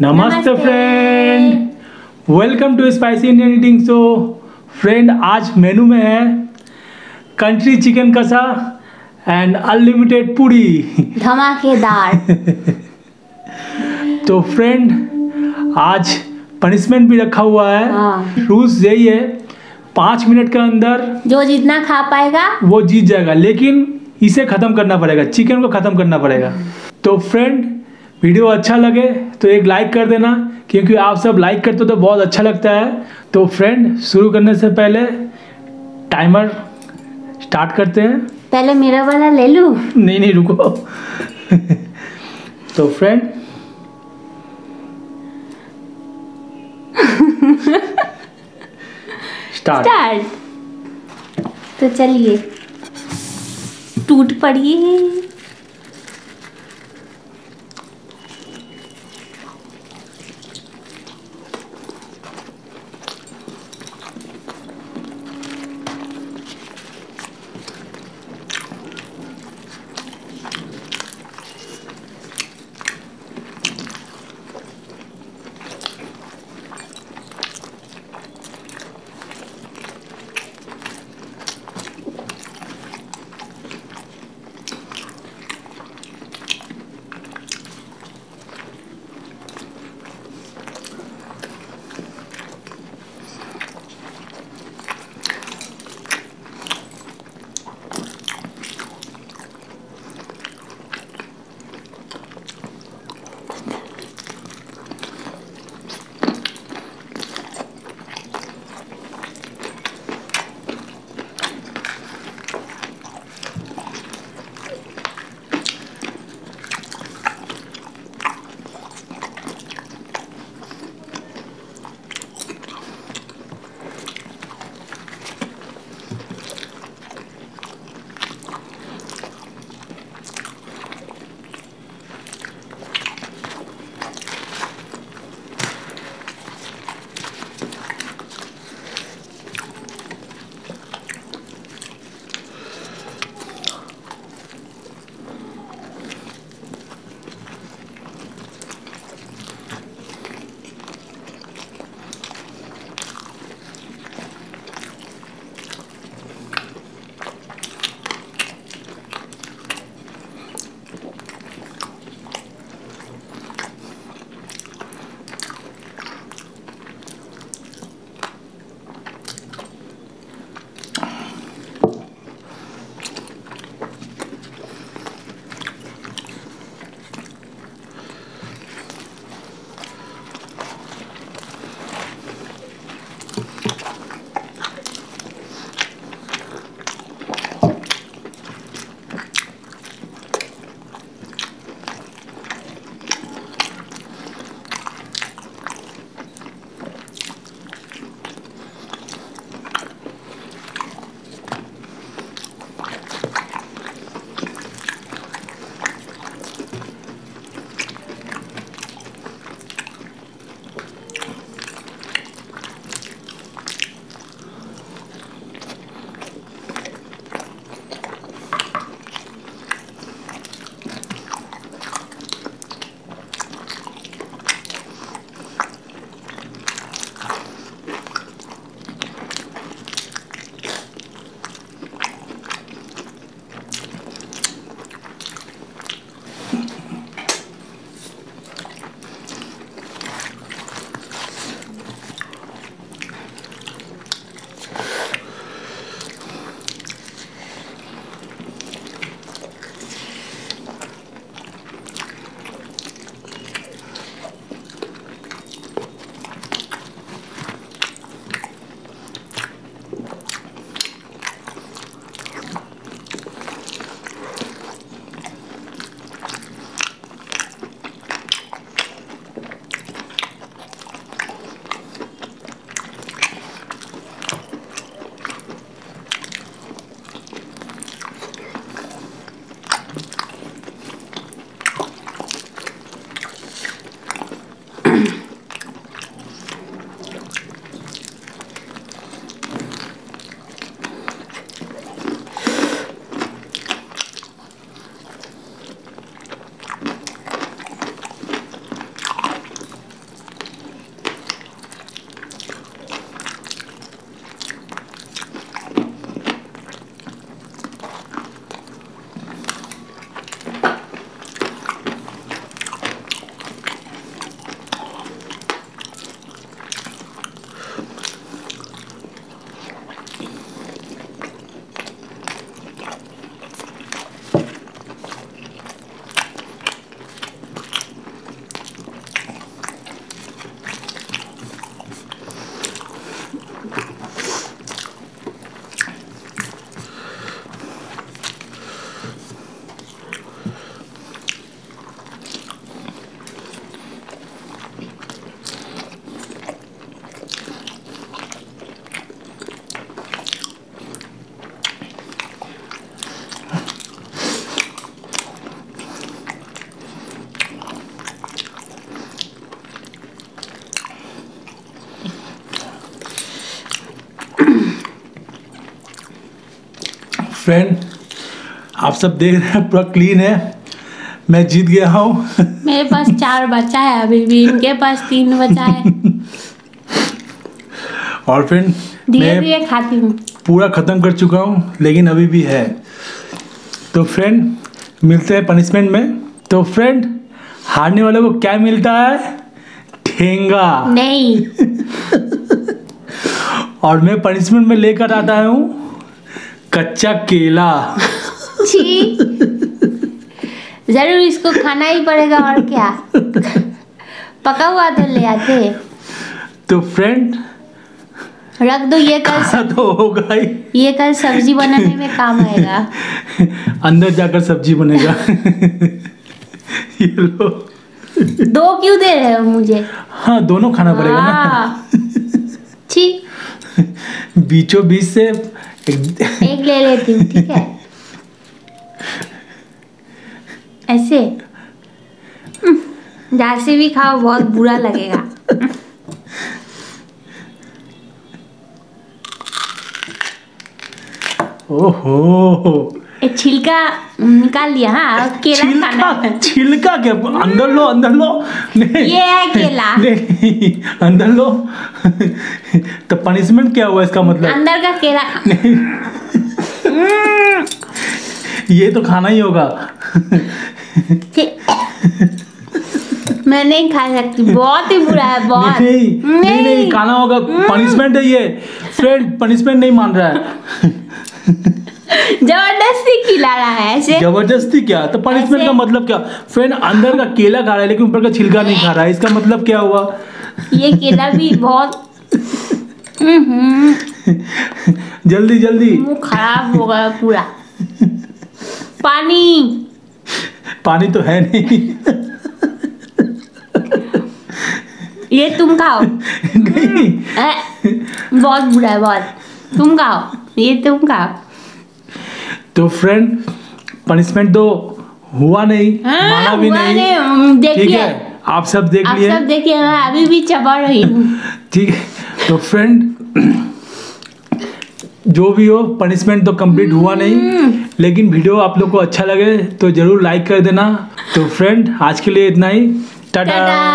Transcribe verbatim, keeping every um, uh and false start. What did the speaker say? नमस्ते friend, welcome to spicy Indian eating show. Friend, आज menu में है कंट्री चिकन कसा एंड अनलिमिटेड पूरी, धमाकेदार। तो फ्रेंड, आज पनिशमेंट भी रखा हुआ है। रूल्स यही है, पाँच मिनट के अंदर जो जितना खा पाएगा वो जीत जाएगा, लेकिन इसे खत्म करना पड़ेगा, चिकन को खत्म करना पड़ेगा। तो फ्रेंड, वीडियो अच्छा लगे तो एक लाइक कर देना, क्योंकि आप सब लाइक करते हो तो बहुत अच्छा लगता है। तो फ्रेंड, शुरू करने से पहले टाइमर स्टार्ट करते हैं। पहले मेरा वाला ले लूं? नहीं नहीं, रुको। तो फ्रेंड स्टार्ट स्टार्ट। तो चलिए टूट पड़िए। फ्रेंड, आप सब देख रहे हैं पूरा क्लीन है, मैं जीत गया हूँ। मेरे पास चार बचा है, अभी भी इनके पास तीन बचा है। और फ्रेंड धीरे धीरे खाती हूँ, पूरा खत्म कर चुका हूँ लेकिन अभी भी है। तो फ्रेंड मिलते हैं पनिशमेंट में। तो फ्रेंड हारने वाले को क्या मिलता है? ठेंगा। नहीं। और मैं पनिशमेंट में लेकर आता हूँ कच्चा केला। जरूर इसको खाना ही पड़ेगा और क्या। पका हुआ तो ले आते। तो फ्रेंड रख दो, ये कल तो होगा ही, ये कल सब्जी बनाने में काम आएगा। अंदर जाकर सब्जी बनेगा। ये लो। दो क्यों दे रहे हो मुझे? हाँ दोनों खाना पड़ेगा ना। ठीक, बीचों बीच से एक, एक ले लेती हूँ, ठीक है? ऐसे जैसे भी खाओ बहुत बुरा लगेगा। ओहो, छिलका निकाल लिया। हाँ, केला छिलका खाना। छिलका क्या? अंदर लो, अंदर लो। ये है केला। नहीं, अंदर लो। तो पनिशमेंट क्या हुआ इसका मतलब? अंदर का केला। ये तो खाना ही होगा। मैं नहीं खा सकती, बहुत ही बुरा है, बहुत। नहीं नहीं, नहीं, नहीं खाना होगा, पनिशमेंट है ये। फ्रेंड पनिशमेंट नहीं मान रहा है, जबरदस्ती खिला रहा है ऐसे। जबरदस्ती क्या? तो पनिशमेंट का मतलब क्या? फ्रेंड अंदर का केला खा रहा है लेकिन ऊपर का छिलका नहीं खा रहा है, इसका मतलब क्या हुआ? ये केला भी बहुत जल्दी जल्दी मुंह खराब हो गया पूरा। पानी पानी तो है नहीं। ये तुम खाओ। नहीं। बहुत बुरा है, बहुत। तुम खाओ, ये तुम खाओ। तो फ्रेंड पनिशमेंट तो हुआ नहीं, हाँ, माना भी हुआ नहीं। देखिए आप सब देख लिए, आप सब देखिए, मैं अभी भी चबा रही हूँ। ठीक है, तो फ्रेंड जो भी हो पनिशमेंट तो कंप्लीट हुआ नहीं, लेकिन वीडियो आप लोग को अच्छा लगे तो जरूर लाइक कर देना। तो फ्रेंड आज के लिए इतना ही, टाटा।